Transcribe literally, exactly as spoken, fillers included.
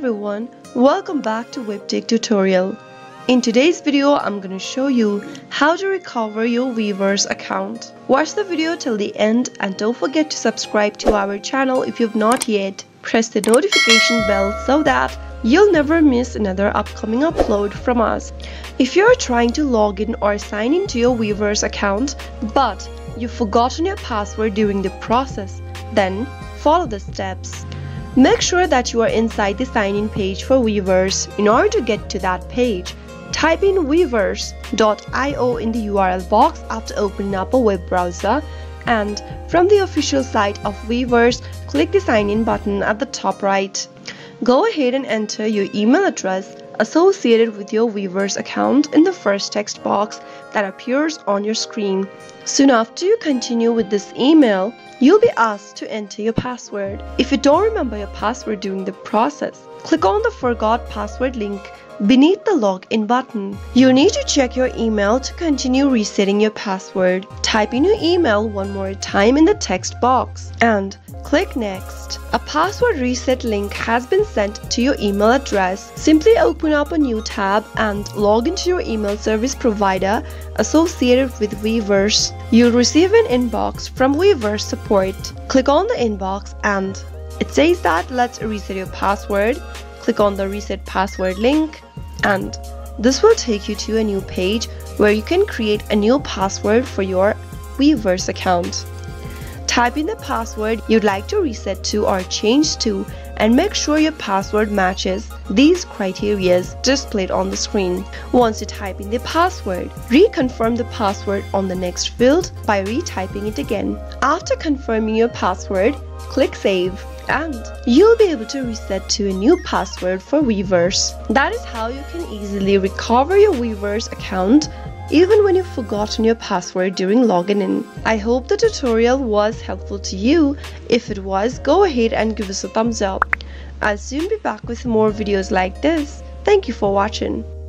everyone, welcome back to Webtech Tutorial. In today's video, I'm going to show you how to recover your Weverse account. Watch the video till the end and don't forget to subscribe to our channel if you've not yet. Press the notification bell so that you'll never miss another upcoming upload from us. If you're trying to log in or sign into your Weverse account, but you've forgotten your password during the process, then follow the steps. Make sure that you are inside the sign-in page for Weverse. In order to get to that page, type in weverse dot i o in the U R L box after opening up a web browser, and from the official site of Weverse, click the sign-in button at the top right. Go ahead and enter your email address associated with your Weverse account in the first text box that appears on your screen. Soon after you continue with this email, you'll be asked to enter your password. If you don't remember your password during the process, click on the Forgot Password link beneath the login button. You need to check your email to continue resetting your password. Type in your email one more time in the text box and click Next. A password reset link has been sent to your email address. Simply open up a new tab and log into your email service provider associated with Weverse. You'll receive an inbox from Weverse support. Click on the inbox and it says that let's reset your password. Click on the Reset Password link, and this will take you to a new page where you can create a new password for your Weverse account. Type in the password you'd like to reset to or change to, and make sure your password matches these criteria displayed on the screen. Once you type in the password, reconfirm the password on the next field by retyping it again. After confirming your password, click Save, and you'll be able to reset to a new password for Weverse. That is how you can easily recover your Weverse account even when you've forgotten your password during logging in. I hope the tutorial was helpful to you. If it was, go ahead and give us a thumbs up. I'll soon be back with more videos like this. Thank you for watching.